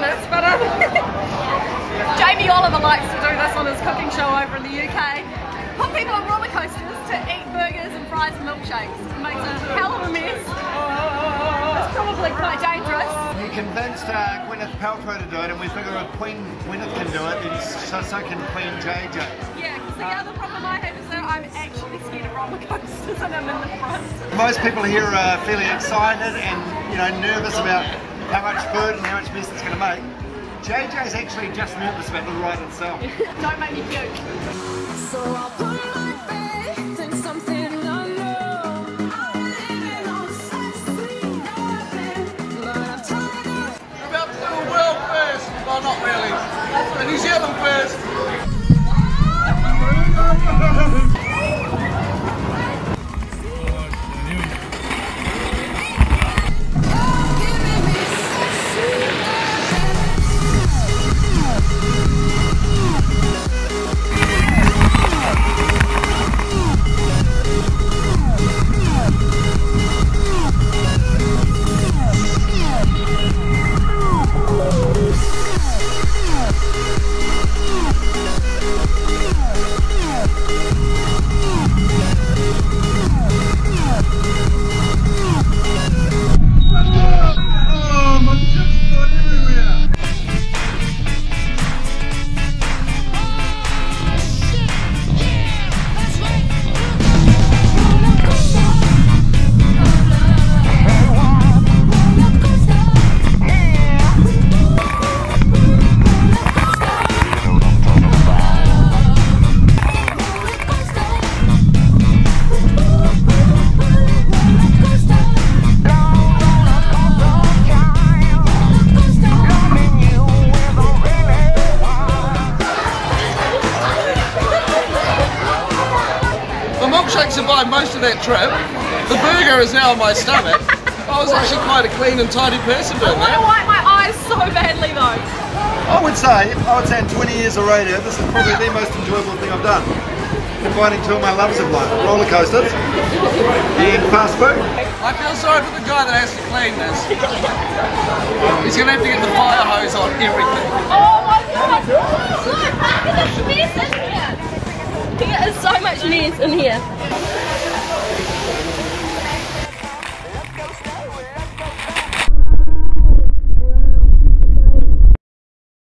famous, but Jamie Oliver likes to do this on his cooking show over in the UK. Put people on roller coasters to eat burgers and fries and milkshakes. It makes a hell of a mess. It's probably quite dangerous. He convinced Gwyneth Paltrow to do it, and we figure if Queen Gwyneth can do it, then so can Queen Jay-Jay. Yeah, because the other problem I have is that I'm actually scared of roller coasters and I'm in the front. Most people here are fairly excited and, you know, nervous about how much food and how much mess it's going to make. JJ's actually just nervous about the ride itself. Don't make me puke. So I'll put my faith in something I know. I'm living on such sweet nothing, but I'm tired of. We're about to do a world first. Well, not really. A New Zealand first. Survived most of that trip. The burger is now in my stomach. I was actually quite a clean and tidy person doing that. I want to wipe my eyes so badly though. I would say in 20 years of radio, this is probably the most enjoyable thing I've done. Combining two of my loves in life, roller coasters and fast food. I feel sorry for the guy that has to clean this. He's going to have to get the fire hose on everything. Oh my god! Look, how can this mess in here? There is so much mess in here.